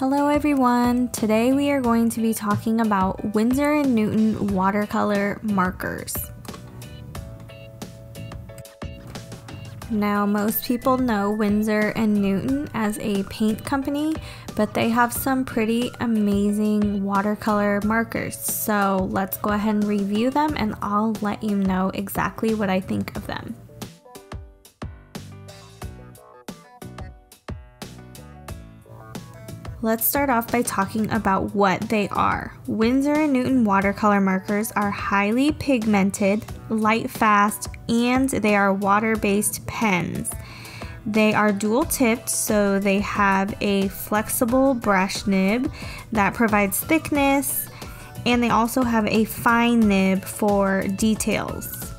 Hello everyone! Today we are going to be talking about Winsor & Newton watercolor markers. Now most people know Winsor & Newton as a paint company, but they have some pretty amazing watercolor markers. So let's go ahead and review them and I'll let you know exactly what I think of them. Let's start off by talking about what they are. Winsor & Newton watercolor markers are highly pigmented, light fast, and they are water-based pens. They are dual-tipped, so they have a flexible brush nib that provides thickness, and they also have a fine nib for details.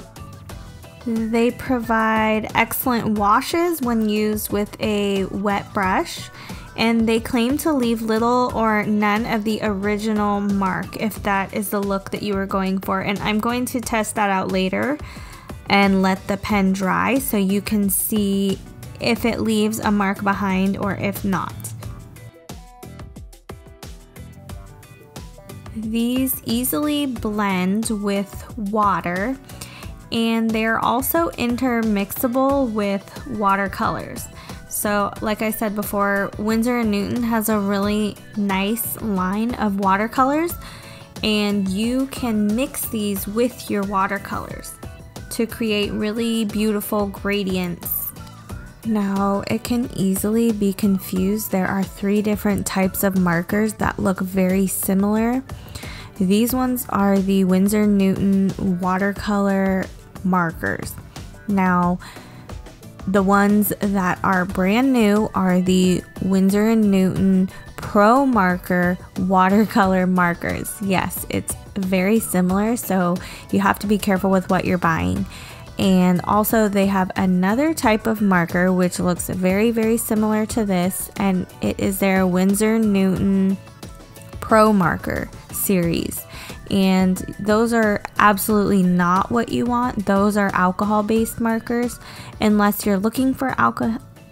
They provide excellent washes when used with a wet brush, and they claim to leave little or none of the original mark if that is the look that you were going for. And I'm going to test that out later and let the pen dry so you can see if it leaves a mark behind or if not. These easily blend with water, and they're also intermixable with watercolors. So like I said before, Winsor & Newton has a really nice line of watercolors, and you can mix these with your watercolors to create really beautiful gradients. Now, it can easily be confused. There are three different types of markers that look very similar. These ones are the Winsor & Newton watercolor markers. Now, the ones that are brand new are the Winsor & Newton Pro Marker watercolor markers. Yes, it's very similar, so you have to be careful with what you're buying. And also they have another type of marker which looks very, very similar to this, and it is their Winsor & Newton Pro Marker series. And those are absolutely not what you want. Those are alcohol-based markers. Unless you're looking for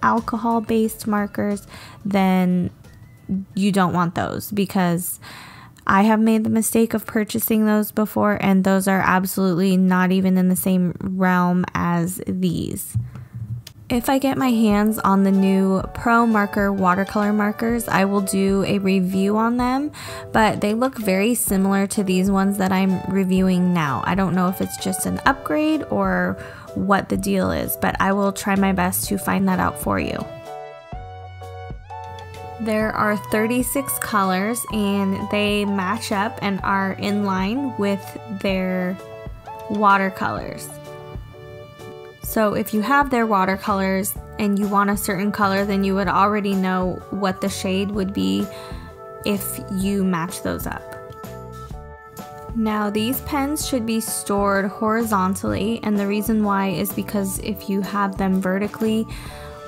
alcohol-based markers, then you don't want those, because I have made the mistake of purchasing those before, and those are absolutely not even in the same realm as these. If I get my hands on the new Pro Marker watercolor markers, I will do a review on them, but they look very similar to these ones that I'm reviewing now. I don't know if it's just an upgrade or what the deal is, but I will try my best to find that out for you. There are 36 colors, and they match up and are in line with their watercolors. So if you have their watercolors and you want a certain color, then you would already know what the shade would be if you match those up. Now, these pens should be stored horizontally, and the reason why is because if you have them vertically,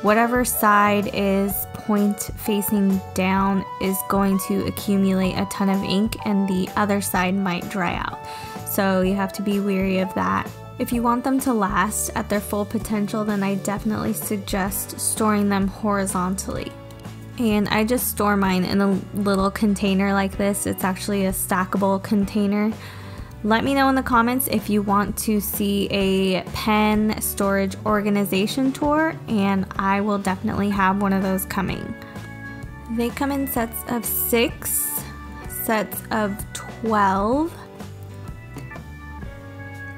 whatever side is point facing down is going to accumulate a ton of ink, and the other side might dry out. So you have to be wary of that. If you want them to last at their full potential, then I definitely suggest storing them horizontally. And I just store mine in a little container like this. It's actually a stackable container. Let me know in the comments if you want to see a pen storage organization tour, and I will definitely have one of those coming. They come in sets of 6, sets of 12,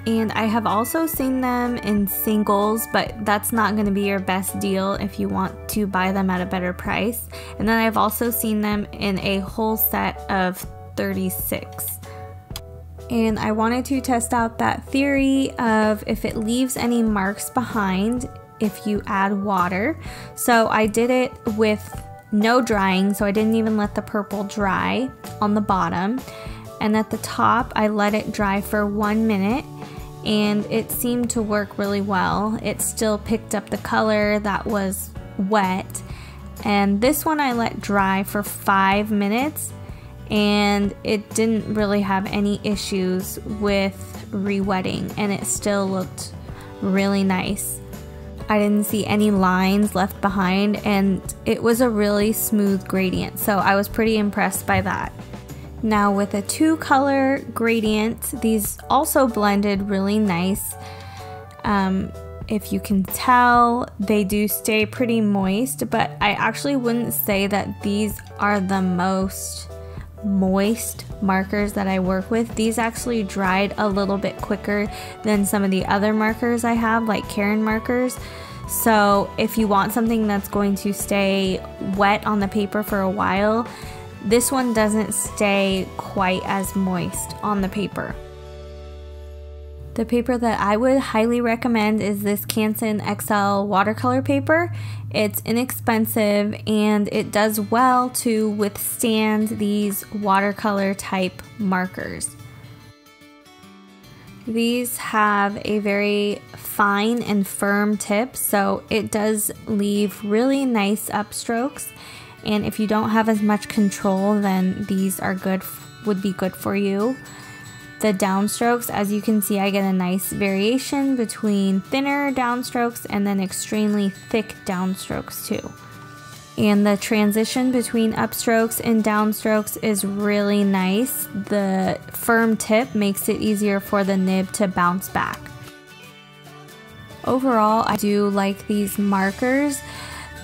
and I have also seen them in singles, but that's not going to be your best deal if you want to buy them at a better price. And then I've also seen them in a whole set of 36. And I wanted to test out that theory of if it leaves any marks behind if you add water. So I did it with no drying, so I didn't even let the purple dry on the bottom. And at the top, I let it dry for 1 minute, and it seemed to work really well. It still picked up the color that was wet. And this one I let dry for 5 minutes, and it didn't really have any issues with re-wetting, and it still looked really nice. I didn't see any lines left behind, and it was a really smooth gradient, so I was pretty impressed by that. Now with a 2-color gradient, these also blended really nice. If you can tell, they do stay pretty moist, but I actually wouldn't say that these are the most moist markers that I work with. These actually dried a little bit quicker than some of the other markers I have, like Karen markers. So if you want something that's going to stay wet on the paper for a while, this one doesn't stay quite as moist on the paper. The paper that I would highly recommend is this Canson XL watercolor paper. It's inexpensive and it does well to withstand these watercolor type markers. These have a very fine and firm tip, so it does leave really nice upstrokes. And if you don't have as much control, then these are would be good for you. The downstrokes, as you can see, I get a nice variation between thinner downstrokes and then extremely thick downstrokes too. And the transition between upstrokes and downstrokes is really nice. The firm tip makes it easier for the nib to bounce back. Overall, I do like these markers.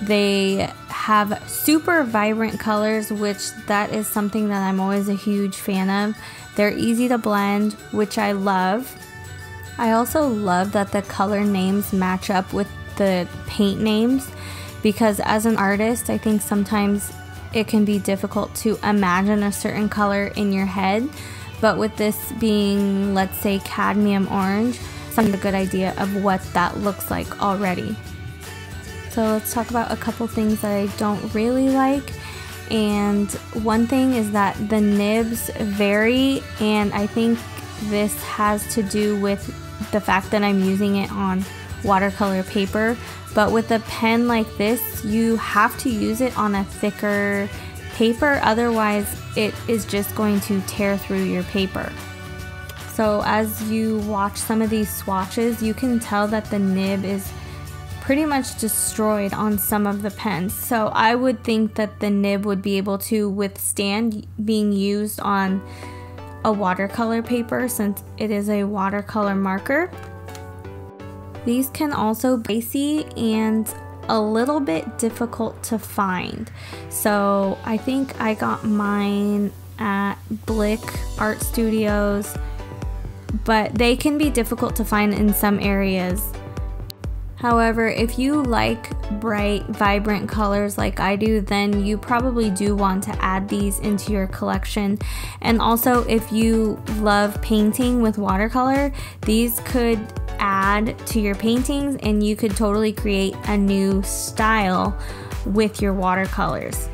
They have super vibrant colors, which that is something that I'm always a huge fan of. They're easy to blend, which I love. I also love that the color names match up with the paint names, because as an artist, I think sometimes it can be difficult to imagine a certain color in your head. But with this being, let's say, cadmium orange, I have a good idea of what that looks like already. So let's talk about a couple things that I don't really like. And one thing is that the nibs vary, and I think this has to do with the fact that I'm using it on watercolor paper. But with a pen like this, you have to use it on a thicker paper, otherwise it is just going to tear through your paper. So as you watch some of these swatches, you can tell that the nib is pretty much destroyed on some of the pens. So I would think that the nib would be able to withstand being used on a watercolor paper, since it is a watercolor marker. These can also be pricey and a little bit difficult to find. So I think I got mine at Blick Art Studios, but they can be difficult to find in some areas. However, if you like bright, vibrant colors like I do, then you probably do want to add these into your collection. And also, if you love painting with watercolor, these could add to your paintings and you could totally create a new style with your watercolors.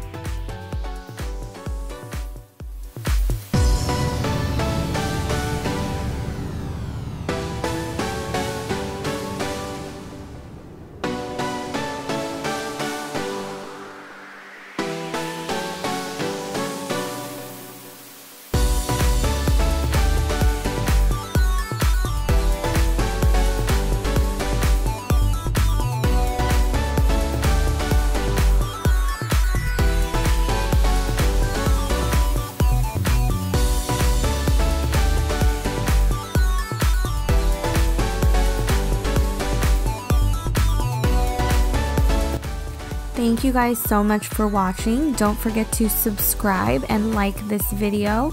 Thank you guys so much for watching. Don't forget to subscribe and like this video.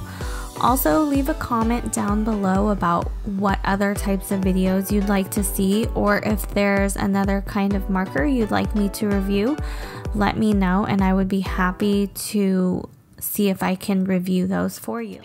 Also, leave a comment down below about what other types of videos you'd like to see, or if there's another kind of marker you'd like me to review. Let me know and I would be happy to see if I can review those for you.